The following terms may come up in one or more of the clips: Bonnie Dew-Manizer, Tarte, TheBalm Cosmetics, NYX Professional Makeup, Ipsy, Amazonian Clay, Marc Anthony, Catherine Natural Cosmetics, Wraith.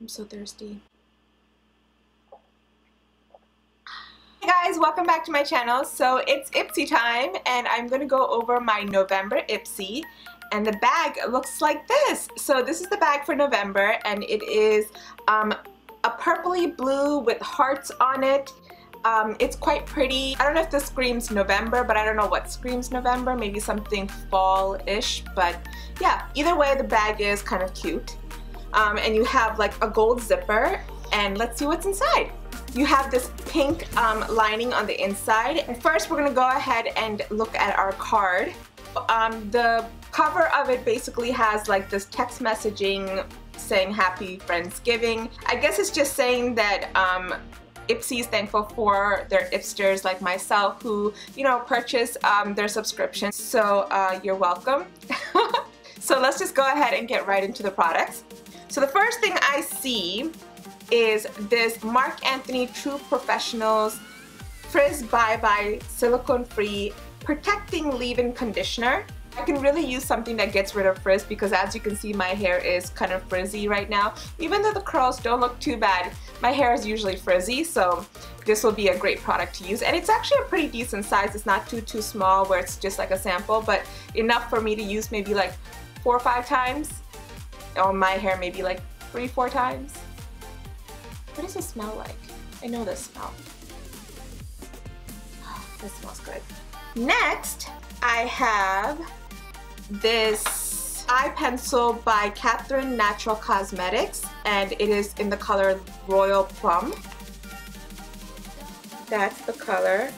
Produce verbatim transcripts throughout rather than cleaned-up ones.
I'm so thirsty. Hey guys, welcome back to my channel. So it's Ipsy time, and I'm gonna go over my November Ipsy. And the bag looks like this. So this is the bag for November, and it is um, a purpley blue with hearts on it. Um, it's quite pretty. I don't know if this screams November, but I don't know what screams November. Maybe something fall-ish, but yeah. Either way, the bag is kind of cute. Um, and you have like a gold zipper, and let's see what's inside. You have this pink um, lining on the inside. And first, we're gonna go ahead and look at our card. Um, the cover of it basically has like this text messaging saying Happy Friendsgiving. I guess it's just saying that um, Ipsy is thankful for their Ipsters like myself who, you know, purchase um, their subscription. So uh, you're welcome. So let's just go ahead and get right into the products. So the first thing I see is this Marc Anthony True Professionals Frizz Bye Bye Silicone Free Protecting Leave-In Conditioner. I can really use something that gets rid of frizz because, as you can see, my hair is kind of frizzy right now. Even though the curls don't look too bad, my hair is usually frizzy, so this will be a great product to use. And it's actually a pretty decent size. It's not too, too small where it's just like a sample, but enough for me to use maybe like four or five times. On my hair, maybe like three, four times. What does it smell like? I know this smell. Oh, this smells good. Next, I have this eye pencil by Catherine Natural Cosmetics, and it is in the color Royal Plum. That's the color.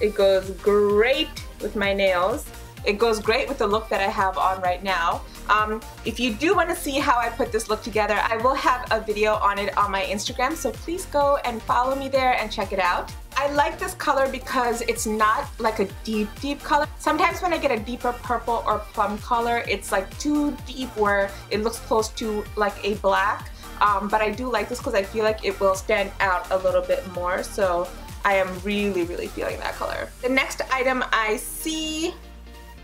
It goes great with my nails. It goes great with the look that I have on right now. Um, if you do want to see how I put this look together, I will have a video on it on my Instagram, so please go and follow me there and check it out. I like this color because it's not like a deep, deep color. Sometimes when I get a deeper purple or plum color, it's like too deep where it looks close to like a black. Um, but I do like this because I feel like it will stand out a little bit more, so I am really, really feeling that color. The next item I see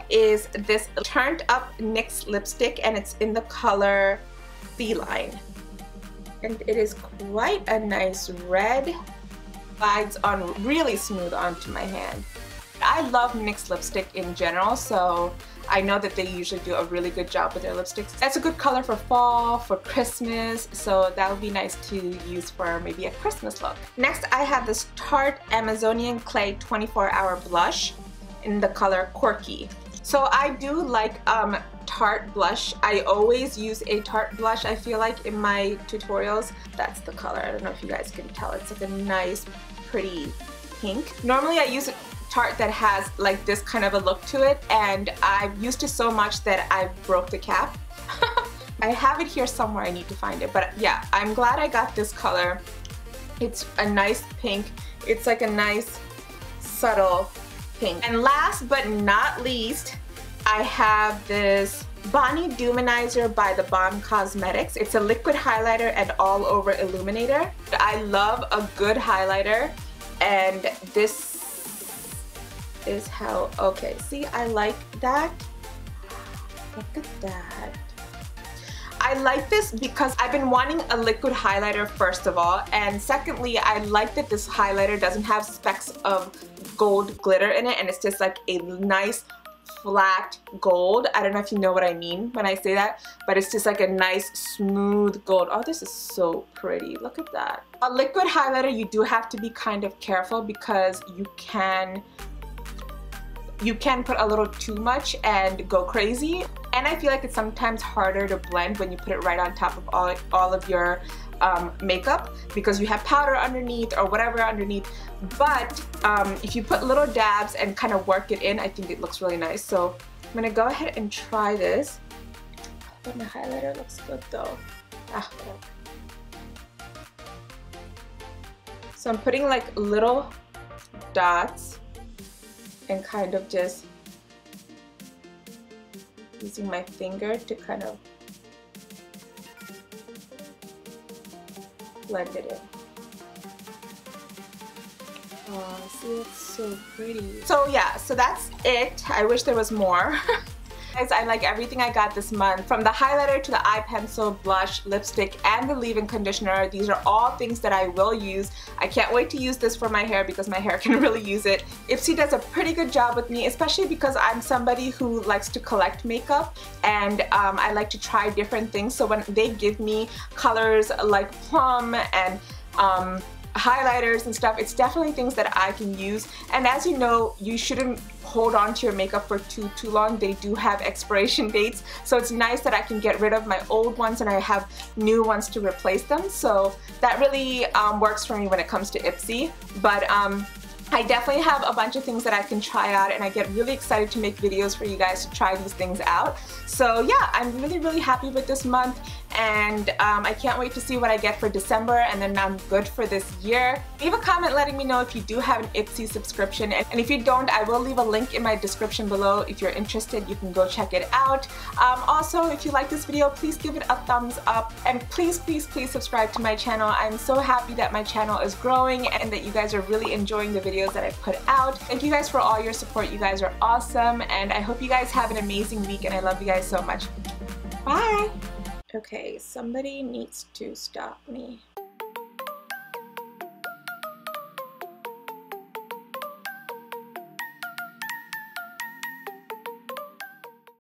is this Turned Up NYX lipstick, and it's in the color Feline. And it is quite a nice red. Glides on really smooth onto my hand. I love NYX lipstick in general, so I know that they usually do a really good job with their lipsticks. That's a good color for fall, for Christmas, so that would be nice to use for maybe a Christmas look. Next, I have this Tarte Amazonian Clay twenty-four hour Blush in the color Corky. So I do like um, Tarte blush. I always use a Tarte blush, I feel like, in my tutorials. That's the color. I don't know if you guys can tell. It's like a nice, pretty pink. Normally I use a Tarte that has like this kind of a look to it, and I've used it so much that I broke the cap. I have it here somewhere. I need to find it. But yeah, I'm glad I got this color. It's a nice pink. It's like a nice, subtle pink. And last but not least, I have this Bonnie Duminizer by TheBalm Cosmetics. It's a liquid highlighter and all-over illuminator. I love a good highlighter, and this is how, okay, see, I like that. Look at that. I like this because I've been wanting a liquid highlighter first of all, and secondly, I like that this highlighter doesn't have specks of gold glitter in it, and it's just like a nice flat gold. I don't know if you know what I mean when I say that, but it's just like a nice smooth gold. Oh, this is so pretty. Look at that. A liquid highlighter, you do have to be kind of careful because you can you can put a little too much and go crazy. And I feel like it's sometimes harder to blend when you put it right on top of all, all of your um, makeup because you have powder underneath or whatever underneath. But um, if you put little dabs and kind of work it in, I think it looks really nice. So I'm gonna go ahead and try this. But my highlighter looks good though. Ah, so I'm putting like little dots and kind of just using my finger to kind of blend it in. Oh, see, it's so pretty. So yeah, so that's it. I wish there was more. guys, I like everything I got this month. From the highlighter to the eye pencil, blush, lipstick, and the leave-in conditioner, these are all things that I will use. I can't wait to use this for my hair because my hair can really use it. Ipsy does a pretty good job with me, especially because I'm somebody who likes to collect makeup, and um, I like to try different things. So when they give me colors like plum and um, highlighters and stuff, it's definitely things that I can use. And as you know, you shouldn't hold on to your makeup for too too long. They do have expiration dates, so it's nice that I can get rid of my old ones and I have new ones to replace them. So that really um, works for me when it comes to Ipsy. But um, I definitely have a bunch of things that I can try out, and I get really excited to make videos for you guys to try these things out. So yeah, I'm really really happy with this month, and um, I can't wait to see what I get for December, and then I'm good for this year. Leave a comment letting me know if you do have an Ipsy subscription, and if you don't, I will leave a link in my description below. If you're interested, you can go check it out. Um, also, if you like this video, please give it a thumbs up, and please please please subscribe to my channel. I'm so happy that my channel is growing and that you guys are really enjoying the video that I put out. Thank you guys for all your support. You guys are awesome, and I hope you guys have an amazing week, and I love you guys so much. Bye! Okay, somebody needs to stop me.